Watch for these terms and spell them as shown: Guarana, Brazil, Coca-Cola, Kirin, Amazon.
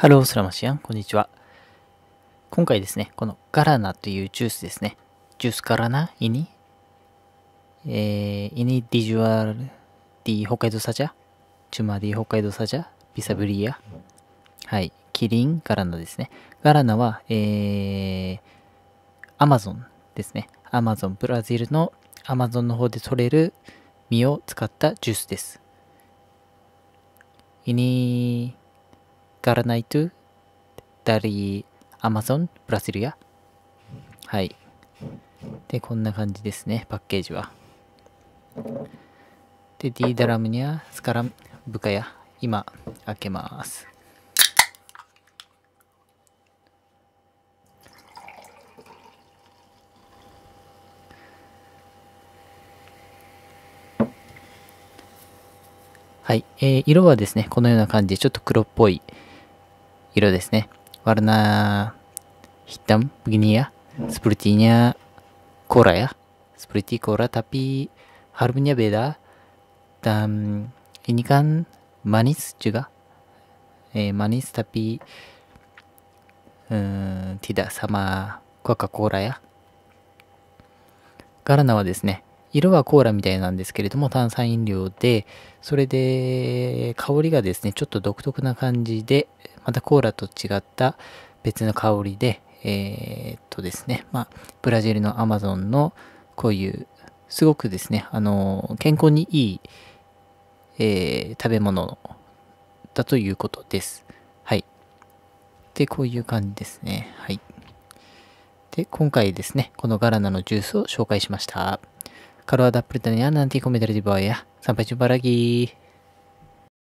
ハロースラマシアン、こんにちは。今回ですね、このガラナというジュースですね。ジュースガラナイニディジュアルディ北海道サジャチュマディ北海道サジャビサブリアはい、キリンガラナですね。ガラナは、アマゾンですね。アマゾン、ブラジルのアマゾンの方で採れる実を使ったジュースです。ガラナイトゥダリアマゾンブラジルやはいでこんな感じですね。パッケージはでディダラムニアスカラブカヤ今開けます。はい、色はですねこのような感じでちょっと黒っぽい色ですね。ワルナヒッタムブギニアスプルティニャコーラやスプルティコーラタピハルムニャベダダンイニカンマニスチュガ、マニスタピティダサマコカコーラやガラナはですね色はコーラみたいなんですけれども炭酸飲料でそれで香りがですねちょっと独特な感じでまたコーラと違った別の香りでですねまあブラジルのアマゾンのこういうすごくですね健康にいい、食べ物だということです。はいでこういう感じですね。はいで今回ですねこのガラナのジュースを紹介しました。Kalau ada pertanyaan nanti komentar di bawah ya. Sampai jumpa lagi.